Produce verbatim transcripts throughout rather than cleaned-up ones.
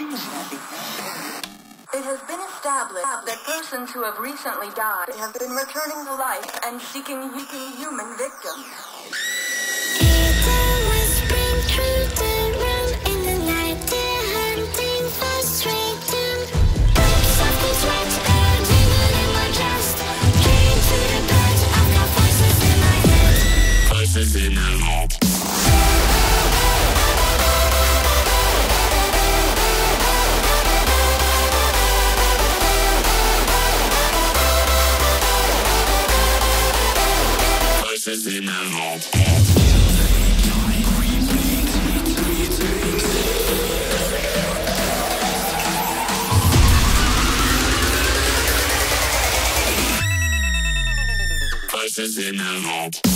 It has been established that persons who have recently died have been returning to life and seeking human victims. Eden was spring through the room in the night. They're hunting for Satan. Something's right and evil and unjust. Came to the bed. I've got voices in my head. Voices in my head. Voices in my head.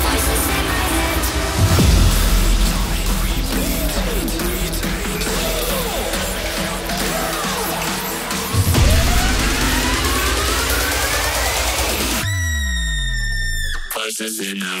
Voices in my head. Voices in my head. Voices in my head. Voices in my head.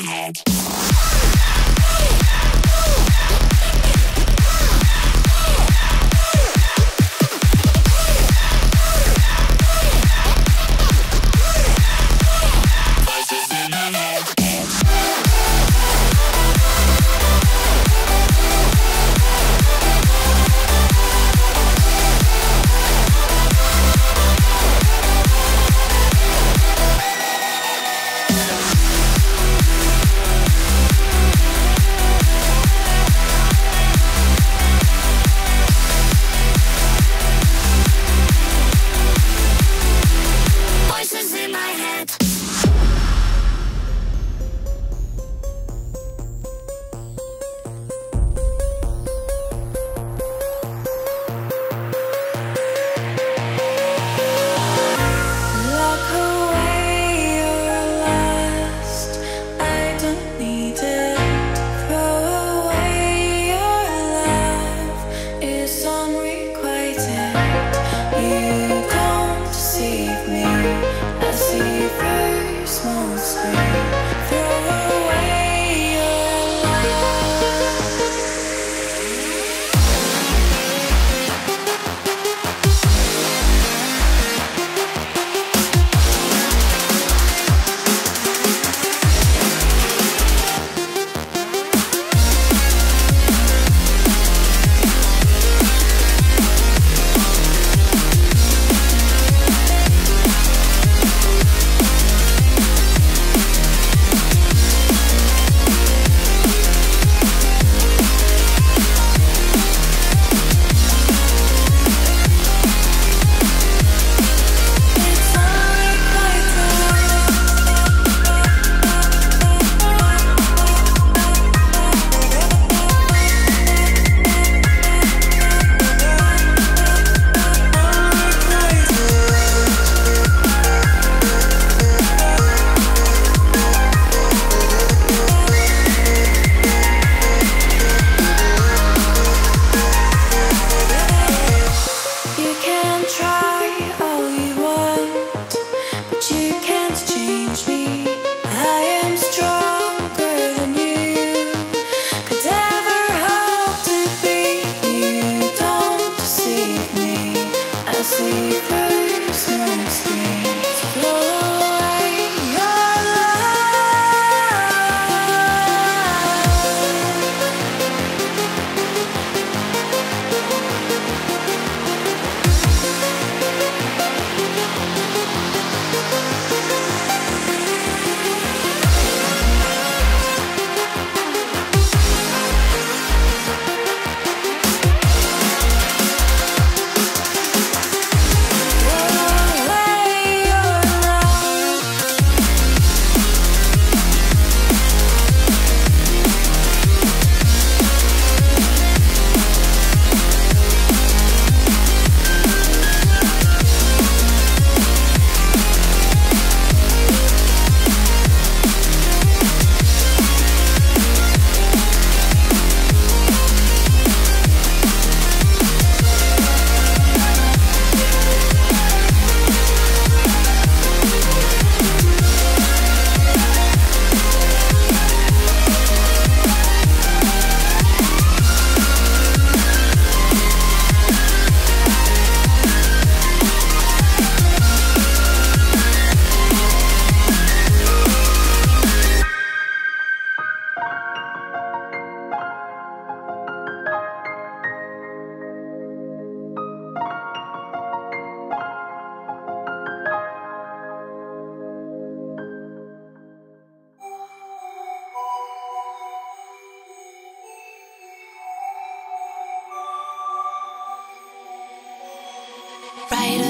brighter.